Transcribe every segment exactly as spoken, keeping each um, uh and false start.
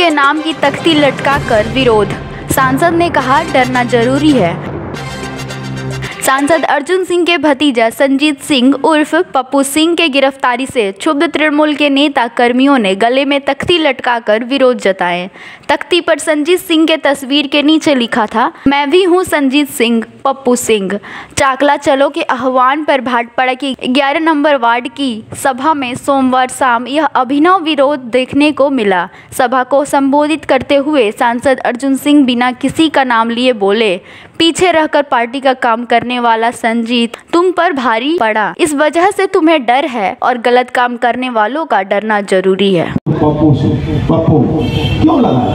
के नाम की तख्ती लटकाकर विरोध, सांसद ने कहा डरना जरूरी है। सांसद अर्जुन सिंह के भतीजा संजीत सिंह उर्फ पप्पू सिंह के गिरफ्तारी से क्षुब्ध तृणमूल के नेता कर्मियों ने गले में तख्ती लटकाकर विरोध जताए। तख्ती पर संजीत सिंह के तस्वीर के नीचे लिखा था, मैं भी हूं संजीत सिंह, पप्पू सिंह। चाकला चलो के आह्वान पर भाटपाड़ा की ग्यारह नंबर वार्ड की सभा में सोमवार शाम यह अभिनव विरोध देखने को मिला। सभा को संबोधित करते हुए सांसद अर्जुन सिंह बिना किसी का नाम लिए बोले, पीछे रहकर पार्टी का काम करने वाला संजीत तुम पर भारी पड़ा, इस वजह से तुम्हें डर है और गलत काम करने वालों का डरना जरूरी है। पप्पू पप्पू क्यों लगा?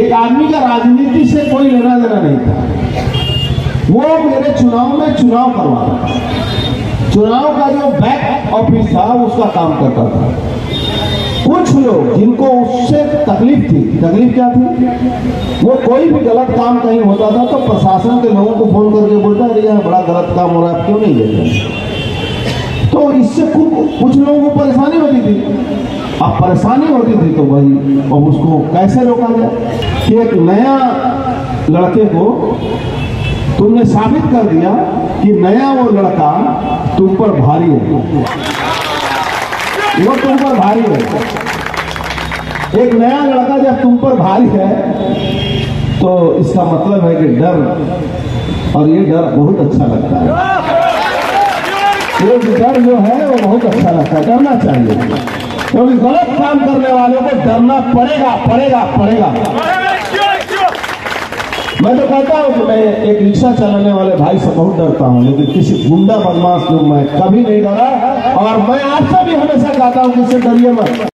एक आदमी का राजनीति से कोई लेना देना नहीं था। वो मेरे चुनाव में चुनाव करवा रहा, चुनाव का जो बैक ऑफिस था उसका काम करता था। कुछ लोग जिनको उससे तकलीफ थी, तकलीफ क्या थी, वो कोई भी गलत काम कहीं होता था तो प्रशासन के लोगों को फोन करके बोलता है यार बड़ा गलत काम हो रहा है, आप क्यों नहीं देते। तो इससे कुछ लोगों को परेशानी होती थी। अब परेशानी होती थी तो भाई अब उसको कैसे रोका जाए। कि एक नया लड़के को तुमने साबित कर दिया कि नया वो लड़का तुम पर भारी है, वो तुम पर भारी है। एक नया लड़का जब तुम पर भारी है तो इसका मतलब है कि डर, और ये डर बहुत अच्छा लगता है। ये डर जो है वो बहुत अच्छा लगता है, डरना चाहिए। क्योंकि तो गलत काम करने वालों को डरना पड़ेगा पड़ेगा पड़ेगा। मैं तो कहता हूँ कि मैं एक रिक्शा चलाने वाले भाई से बहुत डरता हूँ, लेकिन किसी गुंडा बदमाश को मैं कभी नहीं डरा। और मैं आपसे भी हमेशा कहता हूँ कि इससे डरिए मत।